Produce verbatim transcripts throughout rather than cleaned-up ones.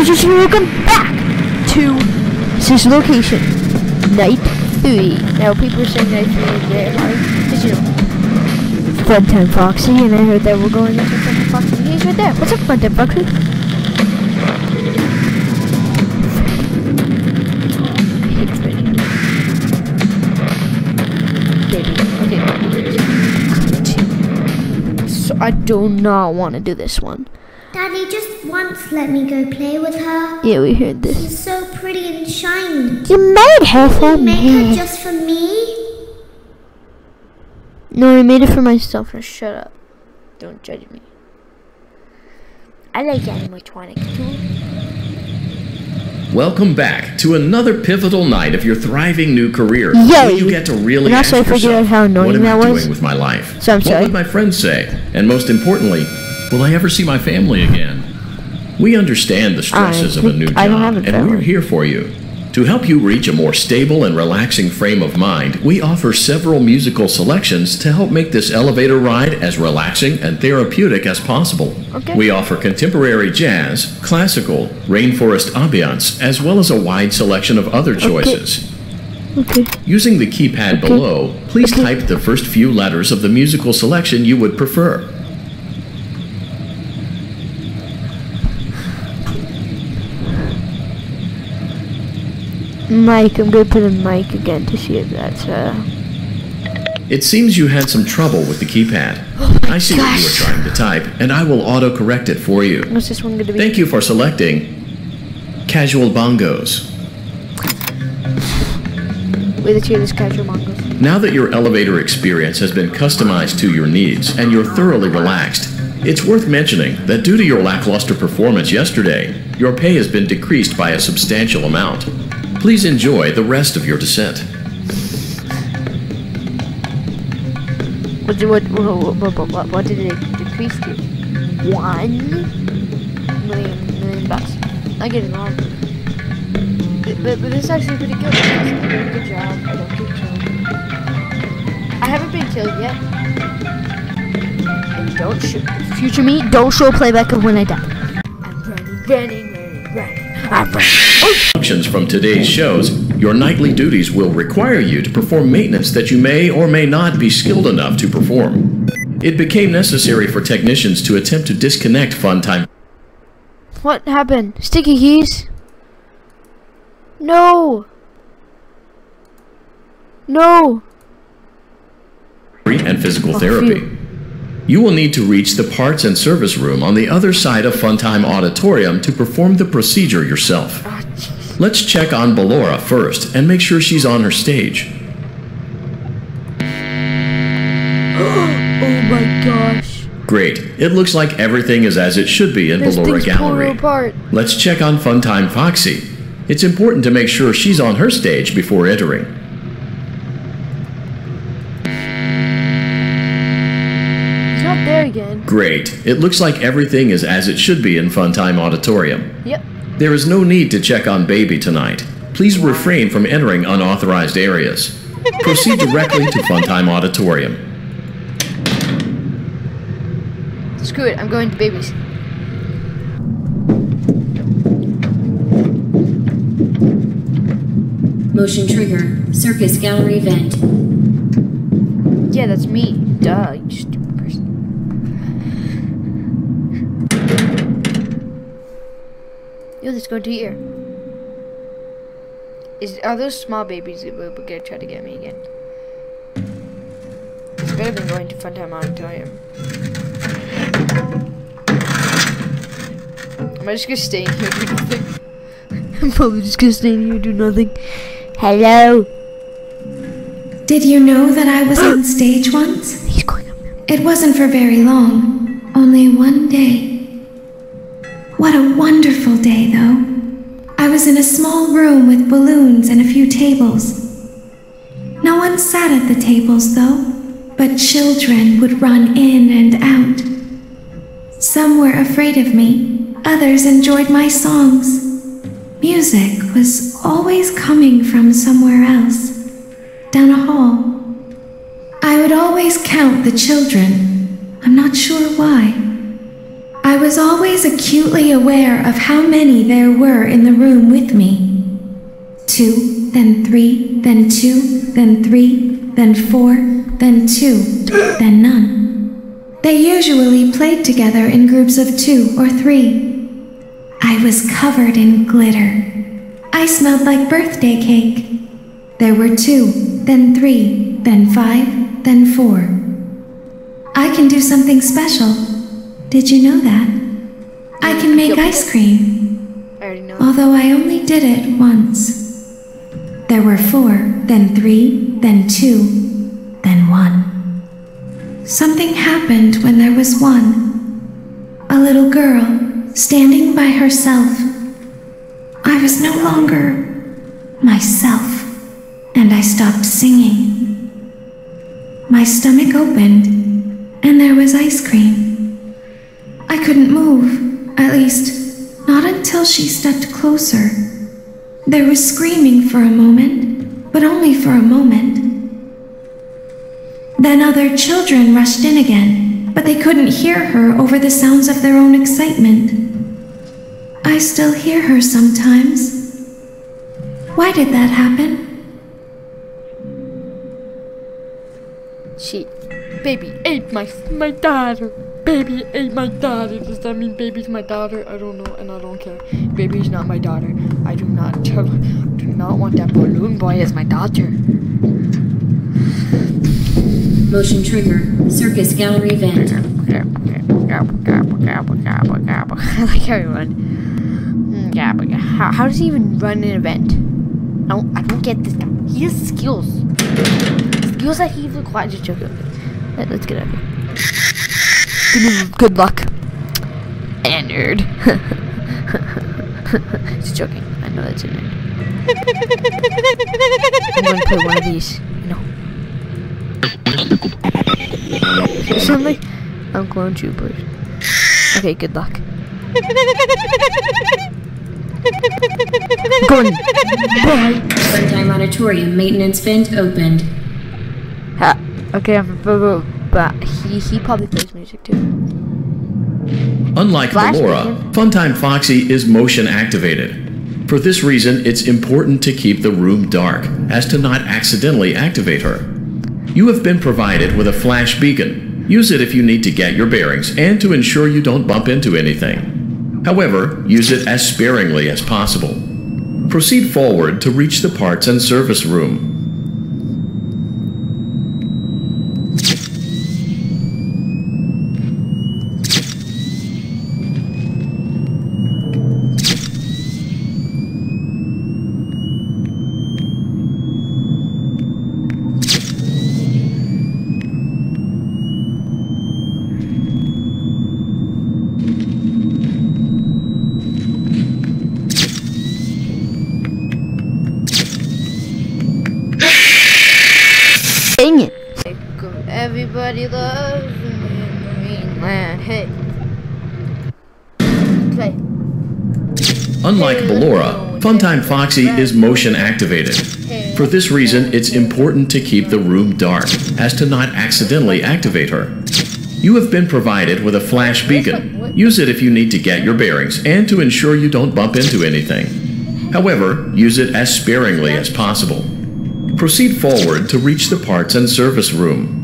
subscribers, and welcome back to this location, night three. Now, people are saying night three, they're like, because, you know, Funtime Foxy, and I heard that we're going into Funtime Foxy, and he's right there. What's up, Funtime Foxy? I do not want to do this one. Daddy, just once let me go play with her. Yeah, we heard this. She's so pretty and shiny. You made her for me. You made her just for me? No, I made it for myself. Now shut up. Don't judge me. I like animatronic too. Welcome back to another pivotal night of your thriving new career. Yeah, you get to really and ask also yourself, figure out how annoying what am that I doing was? With my life? So I'm what sorry. Would my friends say? And most importantly, will I ever see my family again? We understand the stresses I of a new job, a and we're here for you. To help you reach a more stable and relaxing frame of mind, we offer several musical selections to help make this elevator ride as relaxing and therapeutic as possible. Okay. We offer contemporary jazz, classical, rainforest ambiance, as well as a wide selection of other choices. Okay. Okay. Using the keypad okay. below, please okay. type the first few letters of the musical selection you would prefer. Mic, I'm going to put a mic again to see if that's uh... It seems you had some trouble with the keypad. Oh I see gosh. What you were trying to type, and I will auto-correct it for you. What's this one going to be? Thank you for selecting Casual Bongos. Wait, let's hear this Casual Bongos. Now that your elevator experience has been customized to your needs, and you're thoroughly relaxed, it's worth mentioning that due to your lackluster performance yesterday, your pay has been decreased by a substantial amount. Please enjoy the rest of your descent. What did, what, what, what, what, what did it decrease to? One million, million bucks. I get it wrong. But, but, but this is actually pretty good. Good job. Good job. I haven't been killed yet. And don't shoot. Future me, don't show a playback of when I die. I'm running, running, running, running. Functions from today's shows, your nightly duties will require you to perform maintenance that you may or may not be skilled enough to perform. It became necessary for technicians to attempt to disconnect Funtime. What happened? Sticky keys? No! No! And physical oh, therapy. Phew. You will need to reach the parts and service room on the other side of Funtime Auditorium to perform the procedure yourself. Oh, let's check on Ballora first and make sure she's on her stage. Oh my gosh. Great. It looks like everything is as it should be in There's Ballora Gallery. Let's check on Funtime Foxy. It's important to make sure she's on her stage before entering. Again. Great. It looks like everything is as it should be in Funtime Auditorium. Yep. There is no need to check on Baby tonight. Please refrain from entering unauthorized areas. Proceed directly to Funtime Auditorium. Screw it. I'm going to Baby's. Motion trigger. Circus gallery vent. Yeah, that's me. Duh. You stupid. Yo, let's go to here. Is are those small babies that will gonna try to get me again? It's better than going to Funtime Auditorium. Am I just gonna stay in here and do nothing? I'm probably just gonna stay in here and do nothing. Hello. Did you know that I was on stage once? He's going up now. It wasn't for very long. Only one day. What a wonderful day, though. I was in a small room with balloons and a few tables. No one sat at the tables, though, but children would run in and out. Some were afraid of me, others enjoyed my songs. Music was always coming from somewhere else, down a hall. I would always count the children. I'm not sure why. I was always acutely aware of how many there were in the room with me. Two, then three, then two, then three, then four, then two, then none. They usually played together in groups of two or three. I was covered in glitter. I smelled like birthday cake. There were two, then three, then five, then four. I can do something special. Did you know that? I can make ice cream. Although I only did it once. There were four, then three, then two, then one. Something happened when there was one. A little girl, standing by herself. I was no longer myself, and I stopped singing. My stomach opened, and there was ice cream. I couldn't move, at least, not until she stepped closer. There was screaming for a moment, but only for a moment. Then other children rushed in again, but they couldn't hear her over the sounds of their own excitement. I still hear her sometimes. Why did that happen? She... Baby ate my my daughter. Baby ate my daughter. Does that mean baby's my daughter? I don't know, and I don't care. Baby's not my daughter. I do not... I do not want that balloon boy as my daughter. Motion trigger. Circus gallery event. I like everyone. Yeah, but how, how does he even run an event? I don't, I don't get this guy. He has skills. Skills that he even quite just joking. Let, let's get out of here. Good, good luck. And nerd. Just joking. I know that's a nerd. I'm gonna play one of these. No. Suddenly, I'm clone troopers. Okay, good luck. Gone. Bye. Funtime Auditorium maintenance vent opened. Ha. Okay, I'm but he he probably plays music too. Unlike Ballora, Funtime Foxy is motion activated. For this reason, it's important to keep the room dark as to not accidentally activate her. You have been provided with a flash beacon. Use it if you need to get your bearings and to ensure you don't bump into anything. However, use it as sparingly as possible. Proceed forward to reach the parts and service room. Everybody loves me in the mainland. Hey. Play. Unlike Ballora, Funtime Foxy is motion activated. For this reason, it's important to keep the room dark as to not accidentally activate her. You have been provided with a flash beacon. Use it if you need to get your bearings and to ensure you don't bump into anything. However, use it as sparingly as possible. Proceed forward to reach the parts and service room.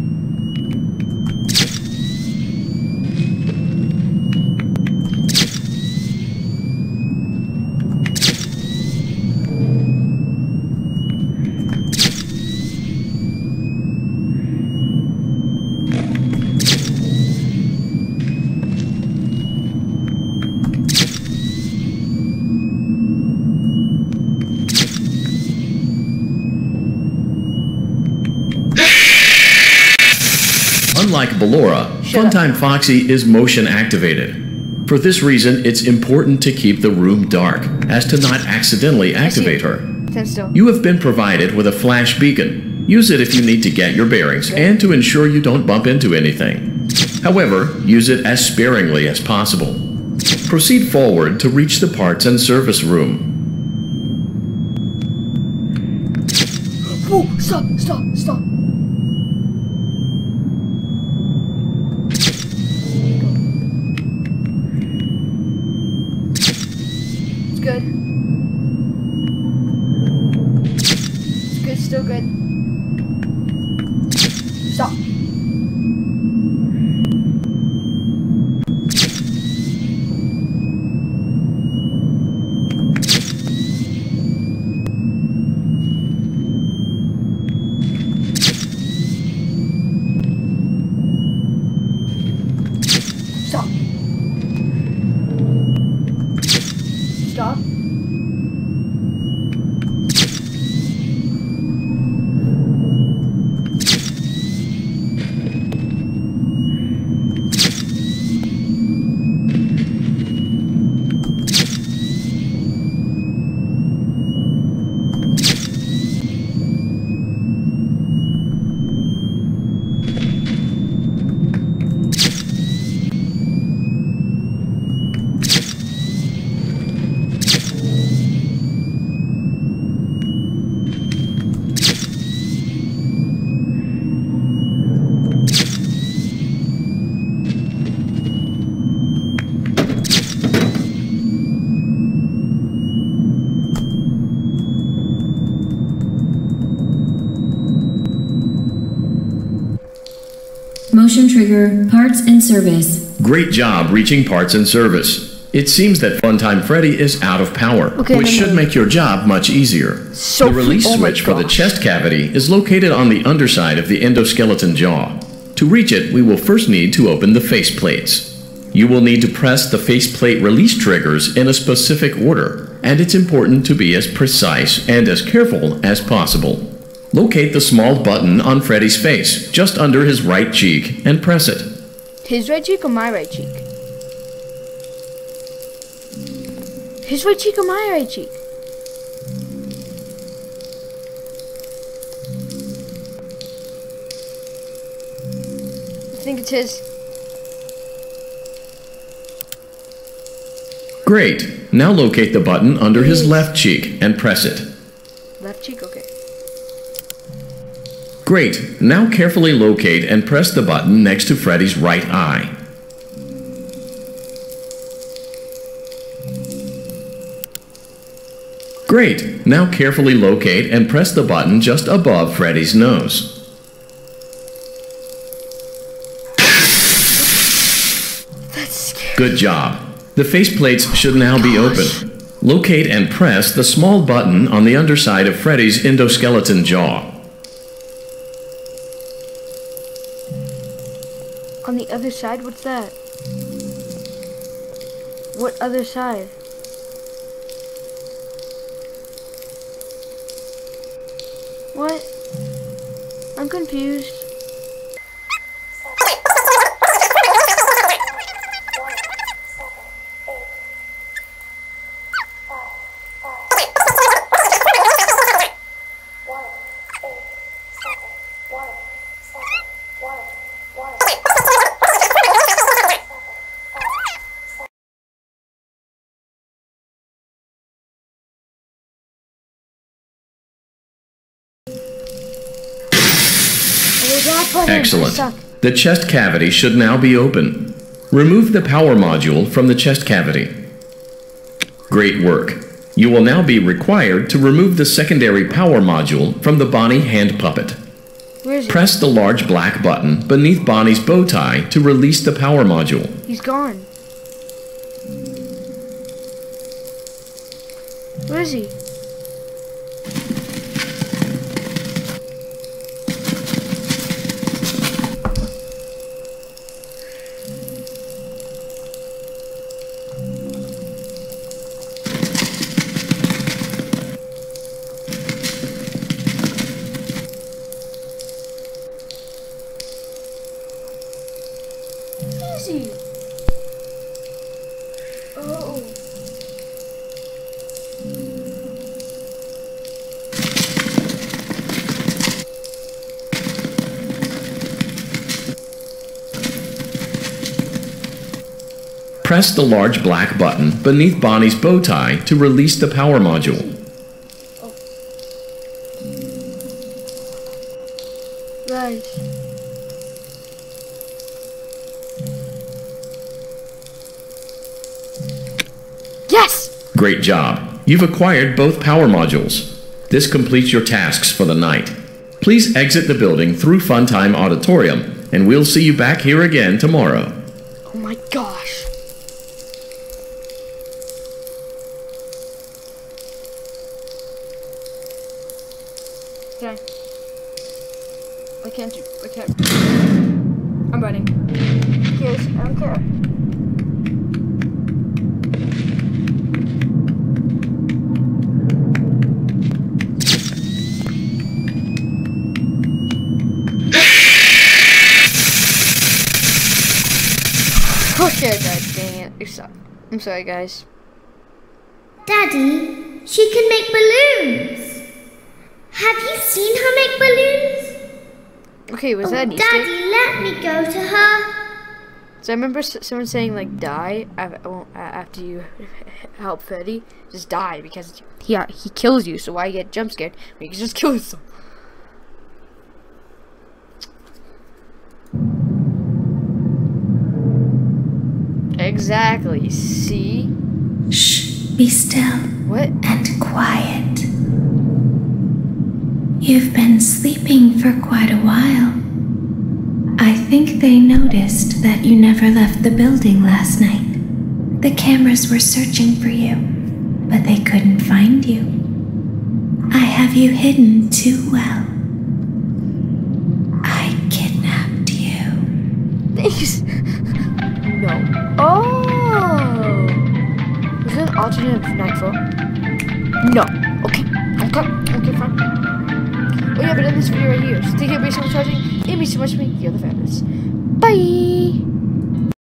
Unlike Ballora, Funtime Foxy is motion activated. For this reason, it's important to keep the room dark as to not accidentally activate her. You have been provided with a flash beacon. Use it if you need to get your bearings and to ensure you don't bump into anything. However, use it as sparingly as possible. Proceed forward to reach the parts and service room. Oh, stop, stop, stop. good. It's good, still good. Stop. Motion trigger, parts and service. Great job reaching parts and service. It seems that Funtime Freddy is out of power, okay, which should make your job much easier. So the release oh switch for the chest cavity is located on the underside of the endoskeleton jaw. To reach it, we will first need to open the face plates. You will need to press the faceplate release triggers in a specific order, and it's important to be as precise and as careful as possible. Locate the small button on Freddy's face, just under his right cheek, and press it. His right cheek or my right cheek? His right cheek or my right cheek? I think it's his. Great. Now locate the button under his left cheek and press it. Left cheek, okay. Great, now carefully locate and press the button next to Freddy's right eye. Great, now carefully locate and press the button just above Freddy's nose. That's scary. Good job. The faceplates should now be open. Locate and press the small button on the underside of Freddy's endoskeleton jaw. On the other side? What's that? What other side? What? I'm confused. Excellent. The chest cavity should now be open. Remove the power module from the chest cavity. Great work. You will now be required to remove the secondary power module from the Bonnie hand puppet. Press the large black button beneath Bonnie's bow tie to release the power module. He's gone. Where is he? Oh. Press the large black button beneath Bonnie's bow tie to release the power module. Oh. Right. Great job. You've acquired both power modules. This completes your tasks for the night. Please exit the building through Funtime Auditorium, and we'll see you back here again tomorrow. Oh my gosh. Okay. I can't do, I can't. I'm running. Yes, I don't care. Oh shit, I died. Dang it. Oops. I'm sorry, guys. Daddy, she can make balloons. Have you seen her make balloons? Okay, was oh, that an Easter? Daddy, let me go to her. So I remember someone saying, like, die after you help Freddy. Just die because he he kills you. So why get jump scared? You can just kill yourself. Exactly. See. Shh. Be still. What? And quiet. You've been sleeping for quite a while. I think they noticed that you never left the building last night. The cameras were searching for you, but they couldn't find you. I have you hidden too well. I kidnapped you. Thanks. No. Oh! Was it an alternate nightfall? No. Okay. Okay. Okay, fine. We have it in this video right here. So take care, be so much charging, and be so much me, you're the fabulous. Bye!